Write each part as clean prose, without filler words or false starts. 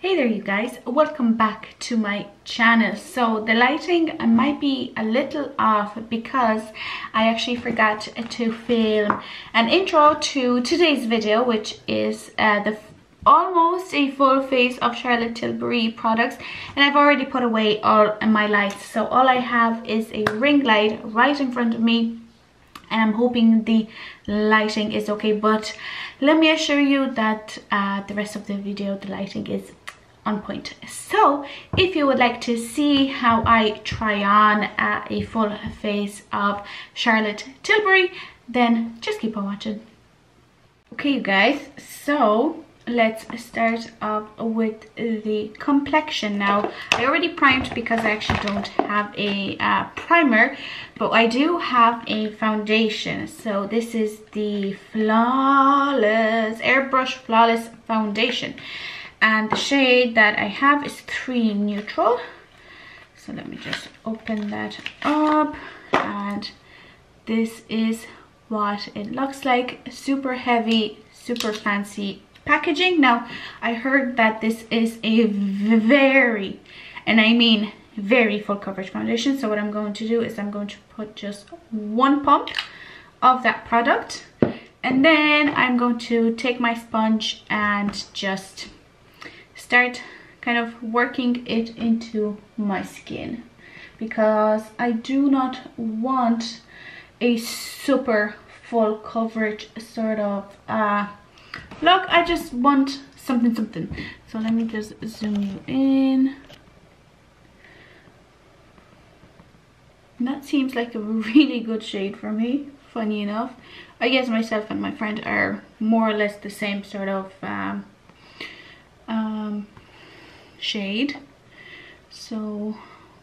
Hey there you guys, welcome back to my channel. So the lighting might be a little off because I actually forgot to film an intro to today's video, which is almost a full face of Charlotte Tilbury products, and I've already put away all my lights. So all I have is a ring light right in front of me, and I'm hoping the lighting is okay, but let me assure you that the rest of the video the lighting is on point. So if you would like to see how I try on a full face of Charlotte Tilbury, then just keep on watching. Okay you guys, so let's start off with the complexion. Now I already primed because I actually don't have a primer, but I do have a foundation. So this is the Flawless Airbrush Flawless Foundation, and the shade that I have is 3 neutral. So let me just open that up, and this is what it looks like. Super heavy, super fancy packaging. Now I heard that this is a very, and I mean very, full coverage foundation. So what I'm going to do is I'm going to put just 1 pump of that product, and then I'm going to take my sponge and just start kind of working it into my skin, because I do not want a super full coverage sort of look. I just want something. So let me just zoom you in. That seems like a really good shade for me, funny enough. I guess myself and my friend are more or less the same sort of shade, so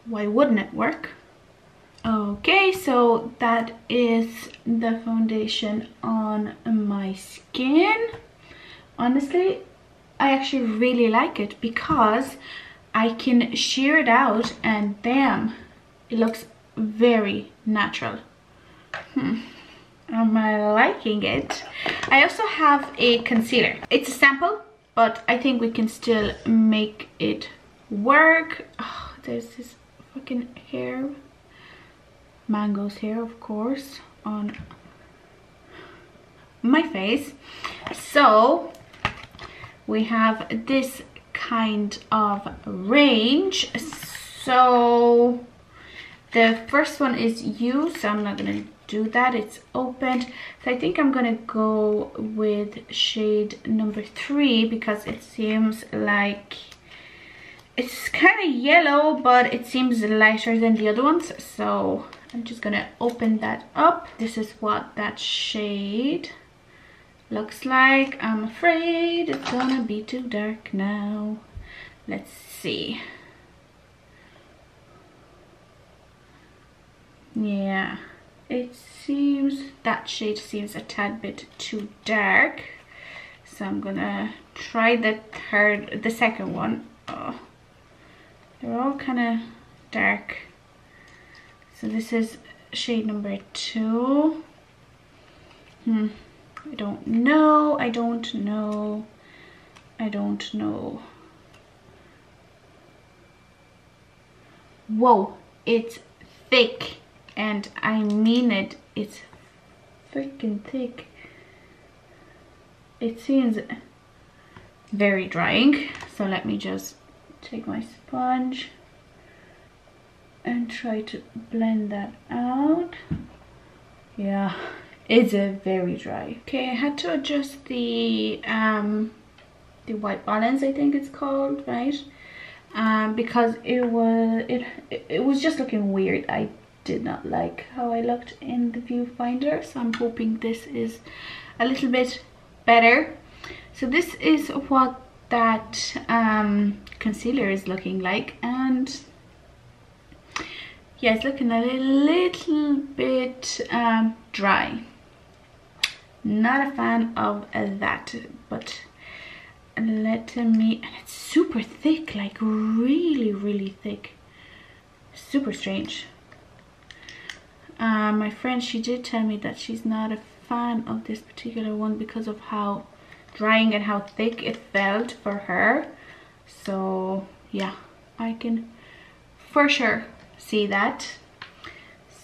why wouldn't it work? Okay, so that is the foundation on my skin. Honestly, I actually really like it because I can sheer it out, and damn, it looks very natural. Am I liking it? I also have a concealer. It's a sample, but I think we can still make it work. Oh, there's this fucking hair. Mangoes here, of course, on my face. So we have this kind of range. So the first one is You, so I'm not gonna do that, it's opened. So I think I'm gonna go with shade number 3, because it seems like it's kind of yellow, but it seems lighter than the other ones. So I'm just gonna open that up. This is what that shade looks like. I'm afraid it's gonna be too dark now. Let's see. Yeah, it seems that shade seems a tad bit too dark. So I'm gonna try the second one. Oh, they're all kind of dark. So this is shade number 2. I don't know. I don't know. Whoa, it's thick, and I mean it. It's freaking thick. It seems very drying. So let me just take my sponge and try to blend that out. Yeah, it's very dry. Okay, I had to adjust the white balance, I think it's called, right? Because it was just looking weird. I did not like how I looked in the viewfinder, so I'm hoping this is a little bit better. So this is what that concealer is looking like, and yeah, it's looking a little bit dry. Not a fan of that, but it's super thick, like really thick. Super strange. My friend, she did tell me that she's not a fan of this particular one because of how drying and how thick it felt for her. So yeah, I can for sure see that.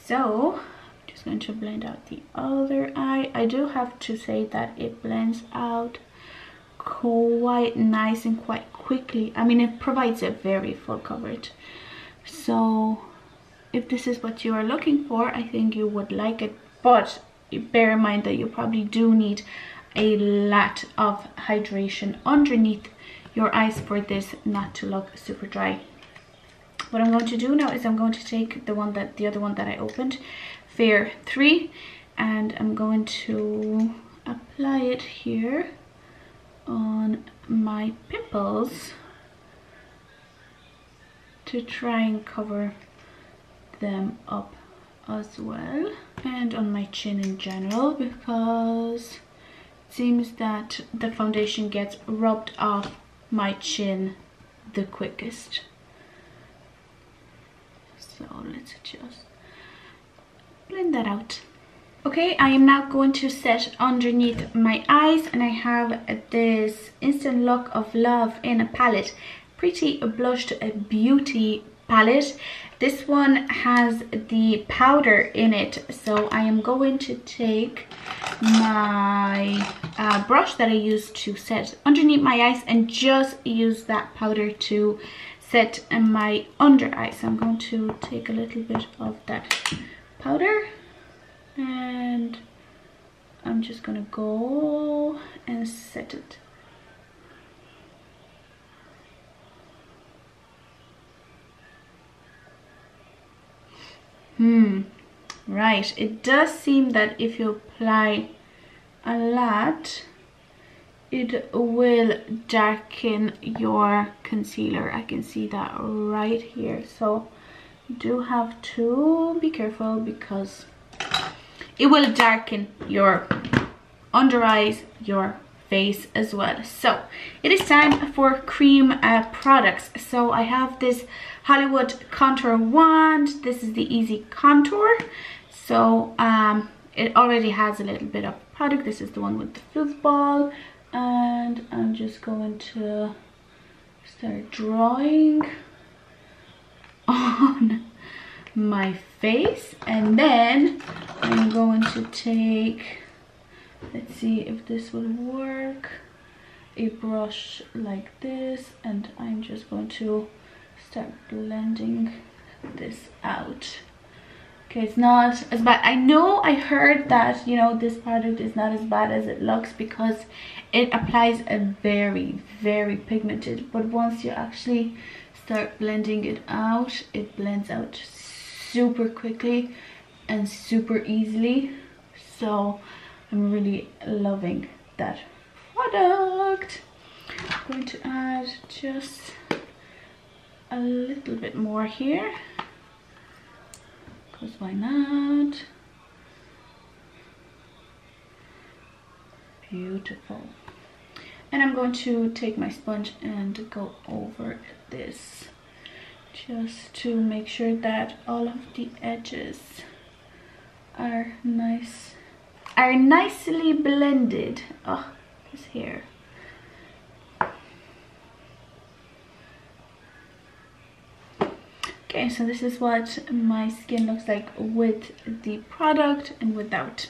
So I'm just going to blend out the other eye. I do have to say that it blends out quite nice and quite quickly. I mean, it provides a very full coverage. So if this is what you are looking for, I think you would like it, but bear in mind that you probably do need a lot of hydration underneath your eyes for this not to look super dry. What I'm going to do now is I'm going to take the other one that I opened, Fair 3, and I'm going to apply it here on my pimples to try and cover them up as well, and on my chin in general, because it seems that the foundation gets rubbed off my chin the quickest. So let's just blend that out. Okay, I am now going to set underneath my eyes, and I have this Instant Look of Love in a palette, Pretty Blush to a Beauty palette. This one has the powder in it, so I am going to take my brush that I used to set underneath my eyes and just use that powder to set my under eyes. So I'm going to take a little bit of that powder, and I'm just gonna go and set it. Right, it does seem that if you apply a lot, it will darken your concealer. I can see that right here. So you do have to be careful, because it will darken your under eyes, your face as well. So it is time for cream products. So I have this Hollywood Contour Wand. This is the Easy Contour. So it already has a little bit of product. This is the one with the fluff ball. And I'm just going to start drawing on my face, and then I'm going to take, let's see if this will work, a brush like this, and I'm just going to start blending this out. Okay, it's not as bad. I know I heard that, you know, this product is not as bad as it looks because it applies a very, very pigmented, but once you actually start blending it out, it blends out super quickly and super easily. So I'm really loving that product. I'm going to add just a little bit more here. Why not? Beautiful. And I'm going to take my sponge and go over this just to make sure that all of the edges are nicely blended. Oh, this hair. Okay, so this is what my skin looks like with the product and without.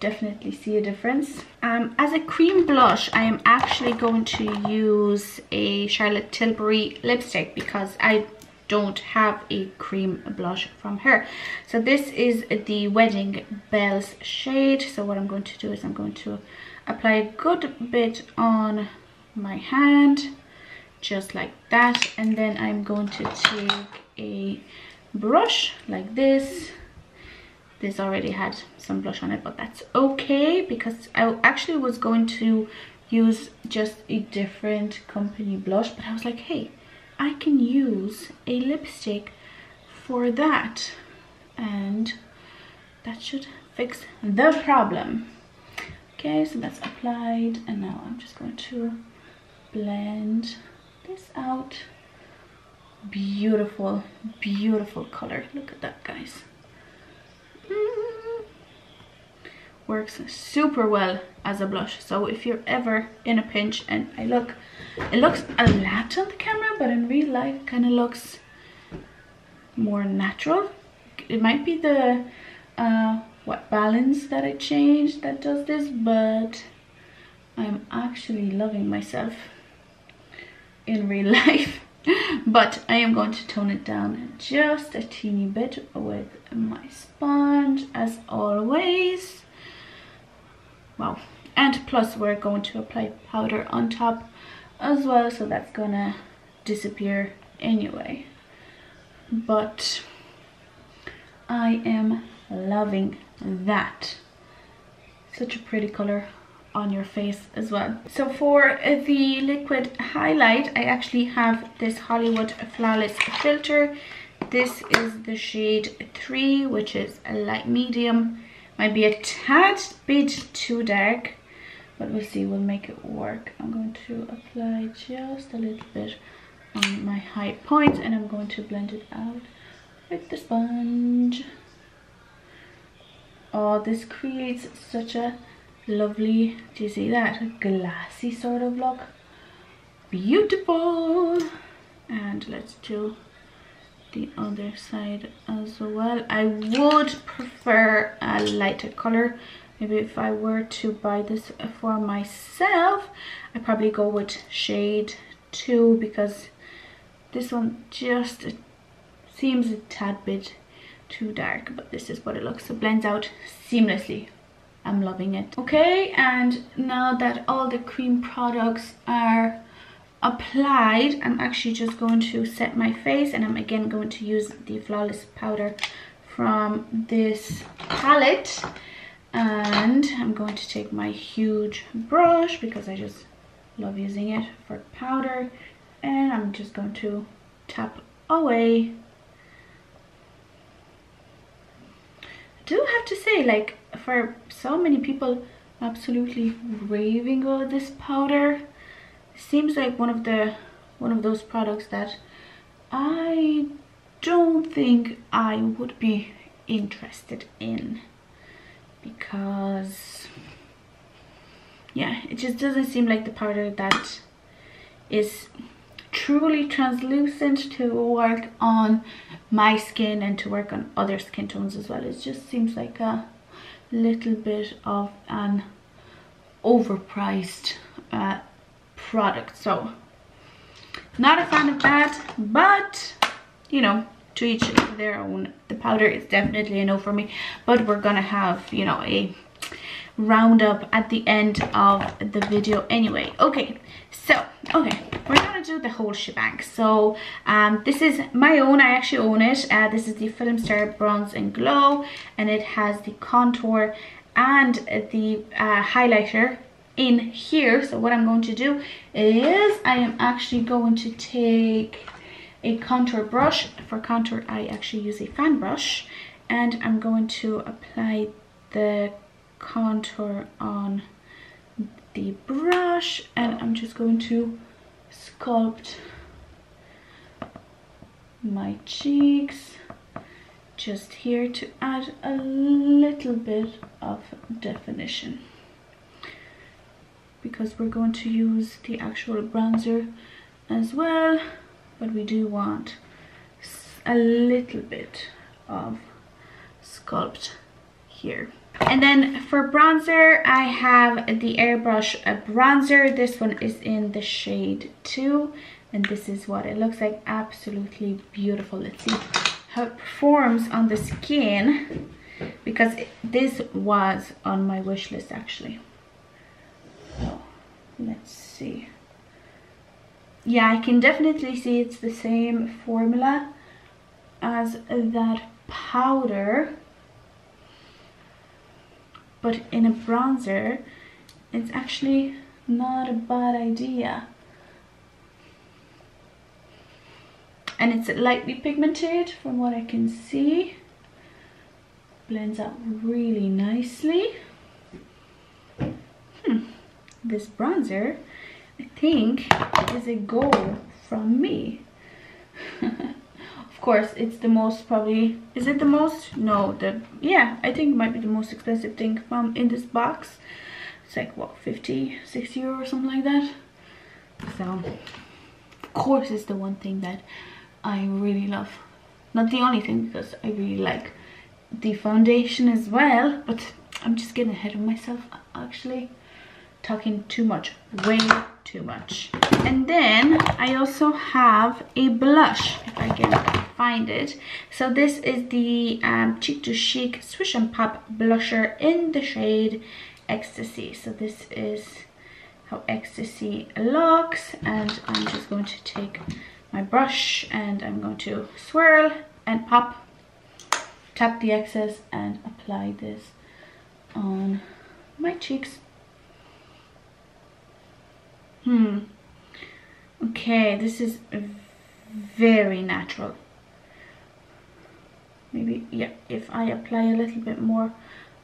Definitely see a difference. As a cream blush, I am actually going to use a Charlotte Tilbury lipstick because I don't have a cream blush from her. So this is the Wedding Bells shade. So what I'm going to do is I'm going to apply a good bit on my hand, just like that, and then I'm going to take a brush like this. This already had some blush on it, but that's okay because I actually was going to use just a different company blush, but I was like, hey, I can use a lipstick for that, and that should fix the problem. Okay, so that's applied, and now I'm just going to blend this out. Beautiful, beautiful color. Look at that, guys. works super well as a blush. So if you're ever in a pinch and it looks a lot on the camera, but in real life it kind of looks more natural. It might be the what balance that I changed that does this, but I'm actually loving myself in real life. But I am going to tone it down just a teeny bit with my sponge, as always. Wow. And plus we're going to apply powder on top as well, so that's gonna disappear anyway. But I am loving that. Such a pretty color on your face as well. So for the liquid highlight, I actually have this Hollywood Flawless Filter. This is the shade 3, which is a light medium. Might be a tad bit too dark, but we'll see, we'll make it work. I'm going to apply just a little bit on my high point, and I'm going to blend it out with the sponge. Oh, this creates such a lovely, do you see that, a glassy sort of look? Beautiful. And let's do the other side as well. I would prefer a lighter color. Maybe if I were to buy this for myself, I'd probably go with shade 2, because this one just seems a tad bit too dark, but this is what it looks. It blends out seamlessly. I'm loving it. Okay, and now that all the cream products are applied, I'm actually just going to set my face, and I'm again going to use the Flawless powder from this palette. And I'm going to take my huge brush, because I just love using it for powder, and I'm just going to tap away. I do have to say, like, for so many people absolutely raving over this powder, it seems like one of those products that I don't think I would be interested in, because yeah, it just doesn't seem like the powder that is truly translucent to work on my skin and to work on other skin tones as well. It just seems like a little bit of an overpriced product, so not a fan of that, but you know, to each their own. The powder is definitely a no for me, but we're gonna have, you know, a roundup at the end of the video anyway. Okay, so we're gonna do the whole shebang. So this is my own, I actually own it. This is the Film Star Bronze and Glow, and it has the contour and the highlighter in here. So what I'm going to do is I am actually going to take a contour brush. For contour I actually use a fan brush, and I'm going to apply the contour on the brush, and I'm just going to sculpt my cheeks just here to add a little bit of definition, because we're going to use the actual bronzer as well, but we do want a little bit of sculpt here. And then for bronzer, I have the Airbrush bronzer. This one is in the shade 2, and this is what it looks like. Absolutely beautiful. Let's see how it performs on the skin, because this was on my wish list actually. So let's see. Yeah, I can definitely see it's the same formula as that powder, but in a bronzer it's actually not a bad idea, and it's lightly pigmented from what I can see. Blends out really nicely. This bronzer, I think, is a goal from me. Of course, it's the most probably, is it the most? No, yeah, I think it might be the most expensive thing from in this box. It's like, what, 50, 60 euro or something like that. So, of course, it's the one thing that I really love. Not the only thing, because I really like the foundation as well, but I'm just getting ahead of myself, actually. Talking too much, way too much. And then I also have a blush, if I can find it. So this is the Cheek to Chic Swish and Pop blusher in the shade Ecstasy. So this is how Ecstasy looks, and I'm just going to take my brush and I'm going to swirl and pop, tap the excess, and apply this on my cheeks. Okay, this is very natural. Maybe, yeah, if I apply a little bit more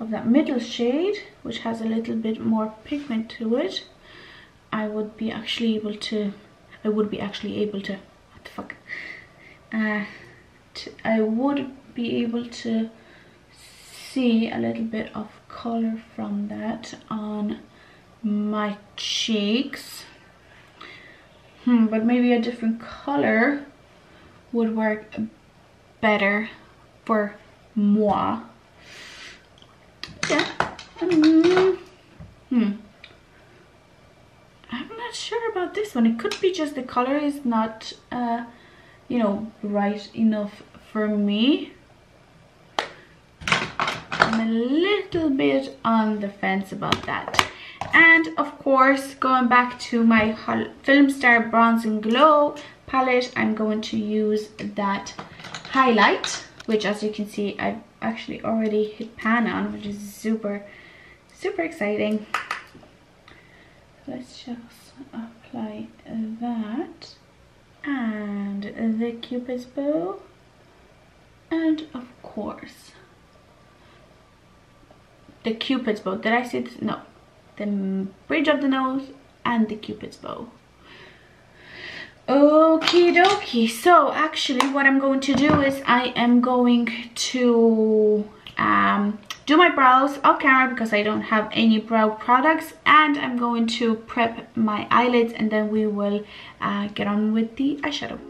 of that middle shade, which has a little bit more pigment to it, I would be actually able to, I would be able to see a little bit of color from that on my cheeks. But maybe a different color would work better for moi. Yeah. I'm not sure about this one. It could be just the color is not, you know, bright enough for me. I'm a little bit on the fence about that. And of course, going back to my Film Star Bronze and Glow palette, I'm going to use that highlight, which, as you can see, I've actually already hit pan on, which is super, super exciting. Let's just apply that and the Cupid's bow, and of course, the Cupid's bow. Did I say this? No. The bridge of the nose and the Cupid's bow. Okie dokie. So actually what I'm going to do is I am going to do my brows off camera because I don't have any brow products, and I'm going to prep my eyelids, and then we will get on with the eyeshadow.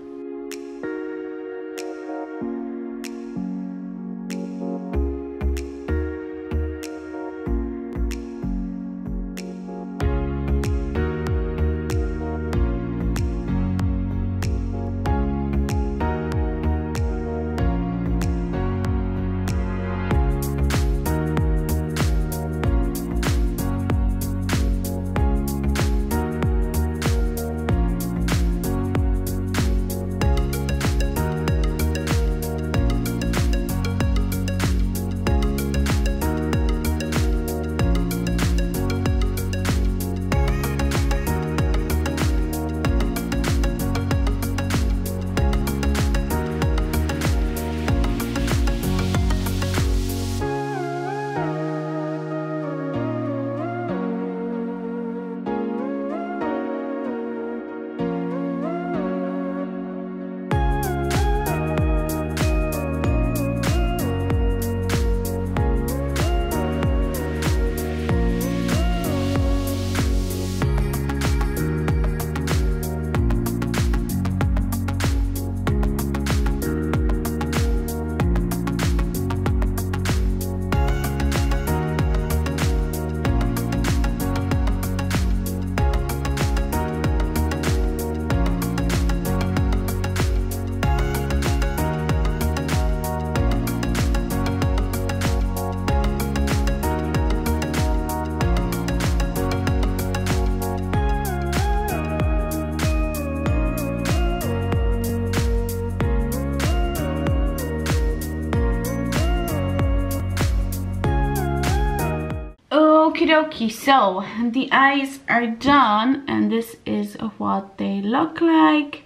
Okie dokie, so the eyes are done, and this is what they look like.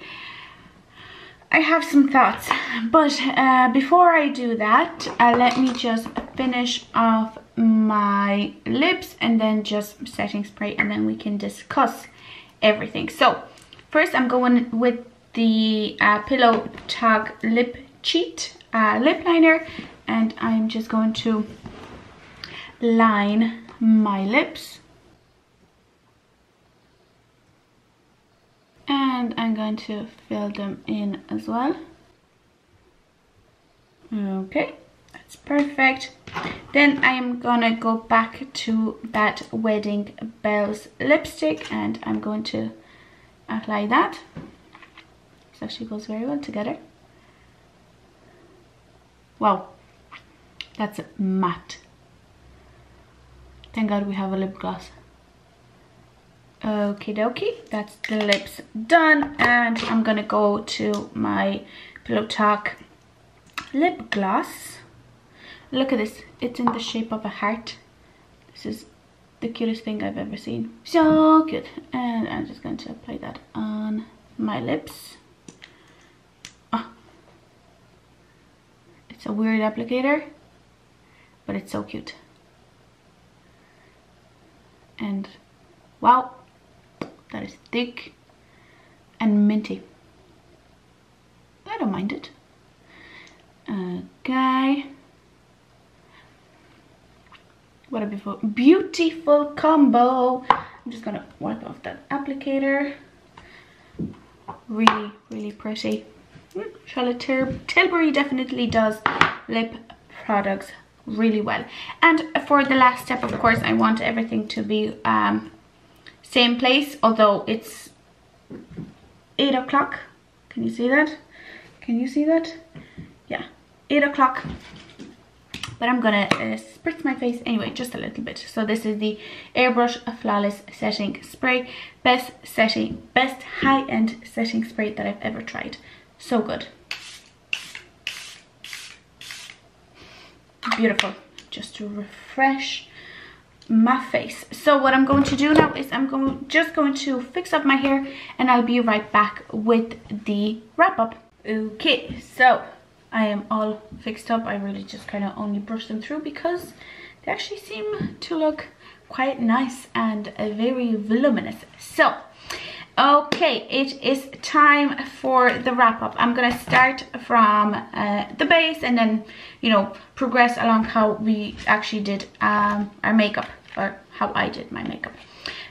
I have some thoughts, but before I do that, let me just finish off my lips and then just setting spray, and then we can discuss everything. So first I'm going with the Pillow Talk lip Cheat lip liner, and I'm just going to line my lips, and I'm going to fill them in as well. Okay, that's perfect. Then I am gonna go back to that Wedding Bells lipstick, and I'm going to apply that. It actually goes very well together. Wow, that's matte. Thank God we have a lip gloss. Okie dokie, that's the lips done, and I'm gonna go to my Pillow Talk lip gloss. Look at this, it's in the shape of a heart. This is the cutest thing I've ever seen. So cute. And I'm just going to apply that on my lips. Oh, it's a weird applicator, but it's so cute. And wow, that is thick and minty. I don't mind it. Okay, what a beautiful combo. I'm just gonna wipe off that applicator. Really, really pretty. Charlotte Tilbury definitely does lip products really well. And for the last step, of course, I want everything to be same place, although it's 8 o'clock. Can you see that? Can you see that? Yeah, 8 o'clock, but I'm gonna spritz my face anyway, just a little bit. So this is the Airbrush Flawless Setting Spray, best high-end setting spray that I've ever tried. So good. Beautiful, just to refresh my face. So what I'm going to do now is I'm just going to fix up my hair, and I'll be right back with the wrap up. Okay, so I am all fixed up. I really just kind of only brush them through because they actually seem to look quite nice and very voluminous. So okay, it is time for the wrap up. I'm gonna start from the base, and then, you know, progress along how we actually did our makeup, or how I did my makeup.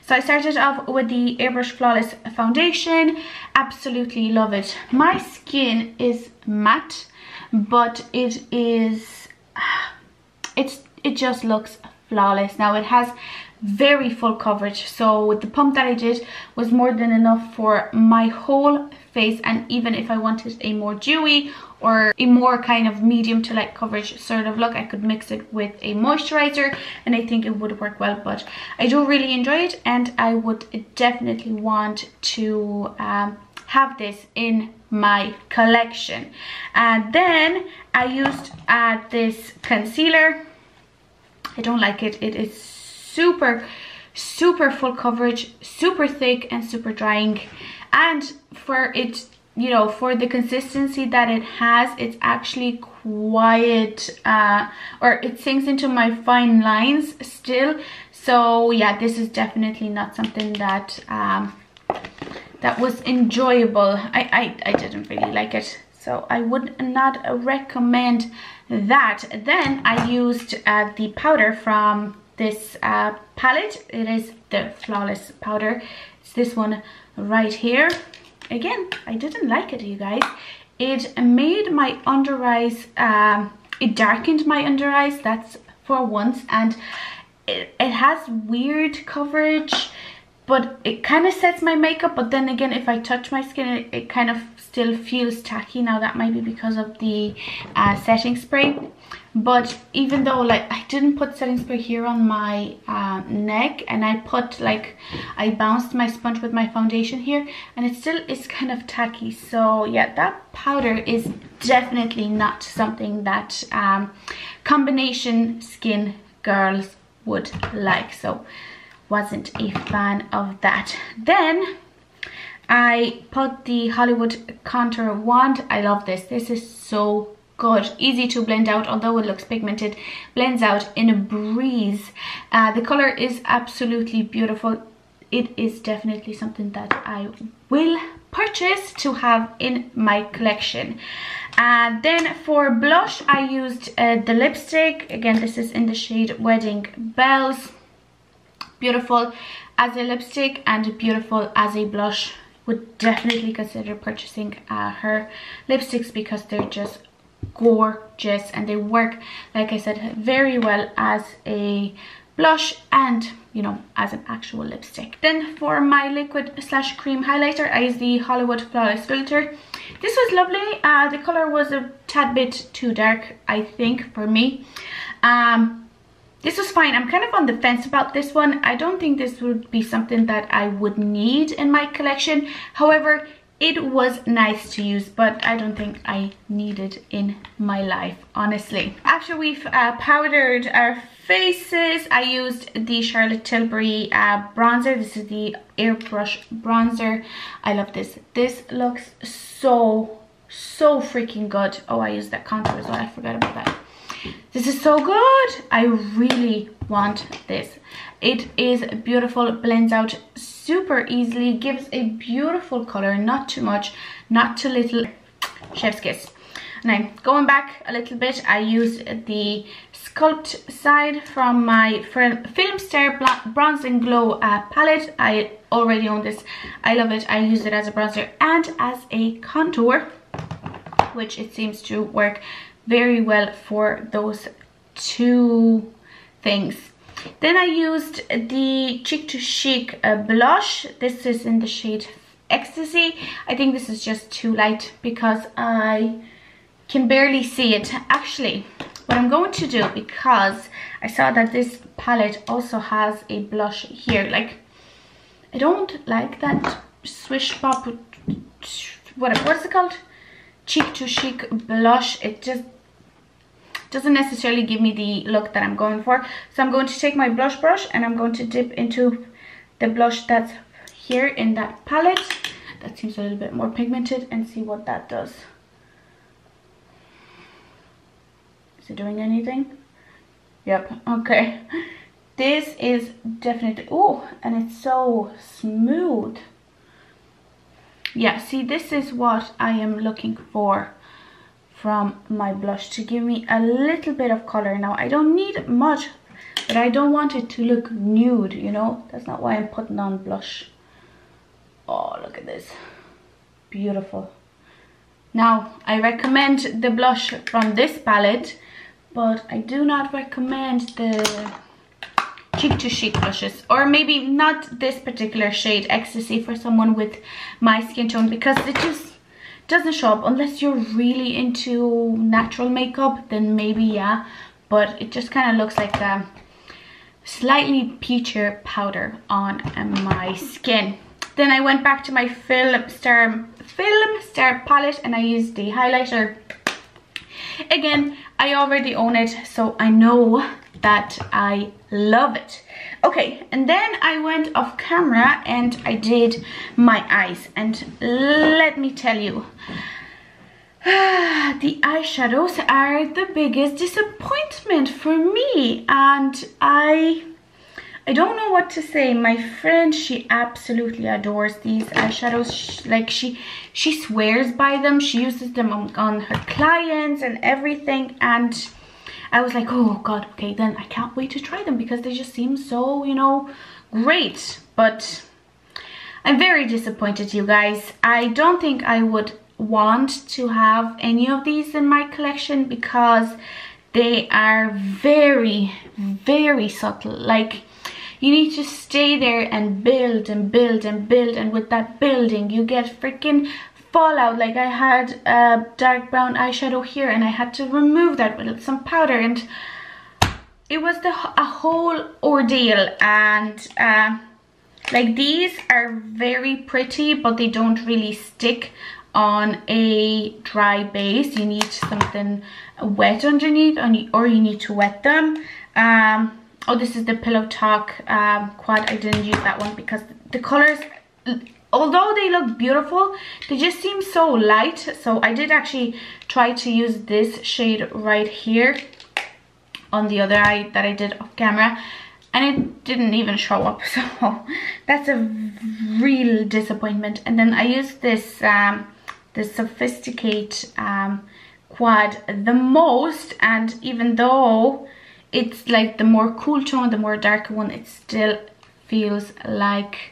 So I started off with the Airbrush Flawless Foundation. Absolutely love it. My skin is matte, but it just looks flawless. Now it has very full coverage, so with the pump that I did was more than enough for my whole face, and even if I wanted a more dewy or a more kind of medium to light coverage sort of look, I could mix it with a moisturizer and I think it would work well. But I do really enjoy it, and I would definitely want to have this in my collection. And then I used this concealer. I don't like it. It is super full coverage, super thick and super drying, and for it, you know, for the consistency that it has, it's actually quite or it sinks into my fine lines still. So yeah, this is definitely not something that that was enjoyable. I didn't really like it, so I would not recommend that. Then I used the powder from this palette. It is the Flawless powder. It's this one right here. Again, I didn't like it, you guys. It made my under eyes, it darkened my under eyes, that's for once, and it has weird coverage, but it kind of sets my makeup. But then again, if I touch my skin, it kind of still feels tacky. Now that might be because of the setting spray, but even though, like, I didn't put setting spray here on my neck, and I put, like, I bounced my sponge with my foundation here, and it still is kind of tacky. So yeah, that powder is definitely not something that combination skin girls would like, so wasn't a fan of that. Then I put the Hollywood Contour Wand. I love this. This is so good. Easy to blend out, although it looks pigmented, blends out in a breeze. The color is absolutely beautiful. It is definitely something that I will purchase to have in my collection. And then for blush, I used the lipstick. Again, this is in the shade Wedding Bells. Beautiful as a lipstick and beautiful as a blush. Would definitely consider purchasing her lipsticks because they're just gorgeous and they work, like I said, very well as a blush and, you know, as an actual lipstick. Then for my liquid slash cream highlighter, I use the Hollywood Flawless Filter. This was lovely. The color was a tad bit too dark, I think, for me. This was fine. I'm kind of on the fence about this one. I don't think this would be something that I would need in my collection. However, it was nice to use, but I don't think I need it in my life, honestly. After we've powdered our faces, I used the Charlotte Tilbury bronzer. This is the Airbrush bronzer. I love this. This looks so freaking good. Oh, I used that contour as well. I forgot about that. This is so good. I really want this. It is beautiful, blends out super easily, gives a beautiful color, not too much, not too little. Chef's kiss. Now, going back a little bit, I used the Sculpt side from my Film Star Bronze and Glow palette. I already own this. I love it. I use it as a bronzer and as a contour, which it seems to work very well for those two things. Then I used the Cheek to Chic blush. This is in the shade Ecstasy. I think this is just too light because I can barely see it. Actually, what I'm going to do, because I saw that this palette also has a blush here, like, I don't like that swish pop, what's it called? Cheek to Chic blush. It just doesn't necessarily give me the look that I'm going for. So I'm going to take my blush brush and I'm going to dip into the blush that's here in that palette. That seems a little bit more pigmented, and see what that does. Is it doing anything? Yep, okay. This is definitely, oh, and it's so smooth. Yeah, see, this is what I am looking for from my blush, to give me a little bit of color. Now, I don't need much, but I don't want it to look nude, you know? That's not why I'm putting on blush. Oh, look at this. Beautiful. Now, I recommend the blush from this palette, but I do not recommend the Cheek to Chic blushes, or maybe not this particular shade Ecstasy for someone with my skin tone, because it just doesn't show up unless you're really into natural makeup. Then maybe, yeah, but it just kind of looks like a slightly peachier powder on my skin. Then I went back to my Film Star palette and I used the highlighter. Again, I already own it, so I know that I love it. Okay, and then I went off camera and I did my eyes, and let me tell you, the eyeshadows are the biggest disappointment for me, and I don't know what to say. My friend, she absolutely adores these eyeshadows. She swears by them. She uses them on her clients and everything, and I was like, oh god, okay, then I can't wait to try them because they just seem so, you know, great. But I'm very disappointed, you guys. I don't think I would want to have any of these in my collection because they are very, very subtle. Like, you need to stay there and build and build and build, and with that building, you get freaking fallout. Like, I had a dark brown eyeshadow here and I had to remove that with some powder, and it was a whole ordeal. And like, these are very pretty, but they don't really stick on a dry base. You need something wet underneath, or you need to wet them. Oh, this is the Pillow Talk quad. I didn't use that one because the colors, although they look beautiful, they just seem so light. So I did actually try to use this shade right here on the other eye that I did off camera. and it didn't even show up, so that's a real disappointment. And then I used this the Sophisticate quad the most, and even though it's like the more cool tone, the more darker one, it still feels like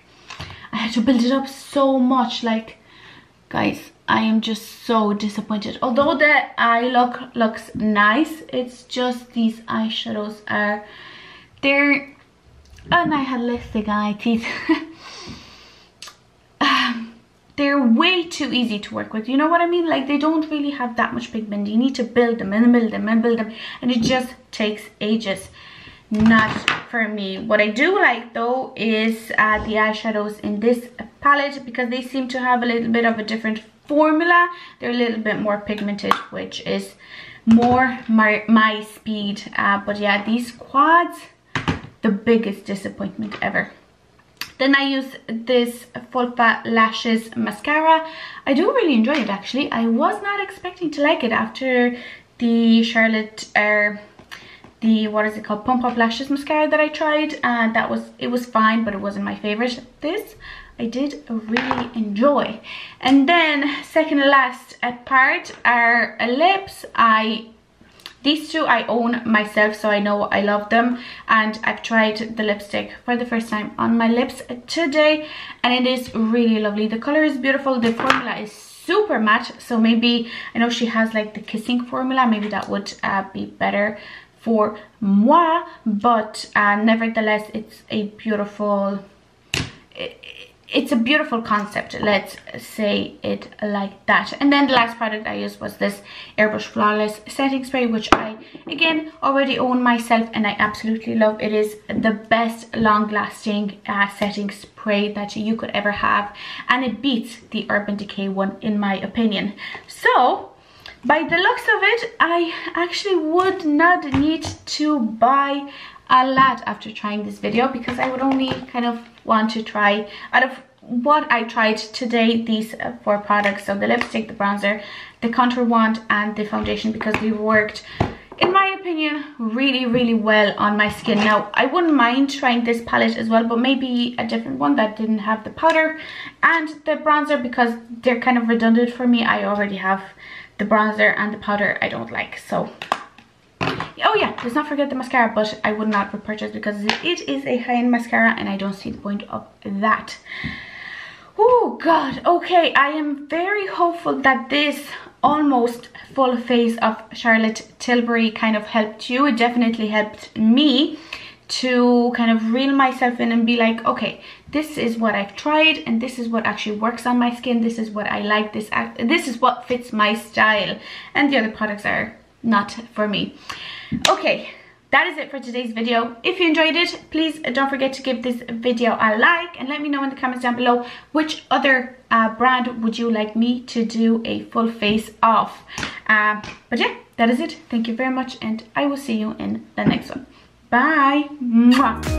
I had to build it up so much. Like, guys, I am just so disappointed. Although the eye look looks nice, it's just these eyeshadows are there. And I had lipstick on my teeth. They're way too easy to work with, you know what I mean? Like, they don't really have that much pigment. You need to build them and build them and build them, and it just takes ages. Not for me. What I do like though is the eyeshadows in this palette, because they seem to have a little bit of a different formula. They're a little bit more pigmented, which is more my speed. But yeah, these quads, the biggest disappointment ever. Then I use this Fulfa Lashes mascara. I do really enjoy it, actually. I was not expecting to like it after the Charlotte Pump Up Lashes mascara that I tried, and it was fine, but it wasn't my favorite. This I did really enjoy. And then second last part are lips. These two I own myself, so I know I love them, and I've tried the lipstick for the first time on my lips today, and it is really lovely. The color is beautiful, the formula is super matte, so maybe, I know she has like the kissing formula, maybe that would be better for moi, but nevertheless, it's a beautiful concept, let's say it like that. And then the last product I used was this Airbrush Flawless Setting Spray, which I, again, already own myself, and I absolutely love. It is the best long-lasting setting spray that you could ever have, and it beats the Urban Decay one, in my opinion. So, by the looks of it, I actually would not need to buy a lot after trying this video, because I would only kind of want to try, out of what I tried today, these four products, so the lipstick, the bronzer, the contour wand, and the foundation, because we worked, in my opinion, really, really well on my skin. Now, I wouldn't mind trying this palette as well, but maybe a different one that didn't have the powder and the bronzer, because they're kind of redundant for me. I already have the bronzer and the powder I don't like, so... Oh yeah, let's not forget the mascara, but I would not repurchase, because it is a high-end mascara and I don't see the point of that. Oh god, okay, I am very hopeful that this almost full face of Charlotte Tilbury kind of helped you. It definitely helped me to kind of reel myself in and be like, okay, this is what I've tried, and this is what actually works on my skin, this is what I like, this is what fits my style, and the other products are not for me. Okay, that is it for today's video. If you enjoyed it, please don't forget to give this video a like, and let me know in the comments down below which other brand would you like me to do a full face off. But yeah, that is it. Thank you very much, and I will see you in the next one. Bye. Mwah.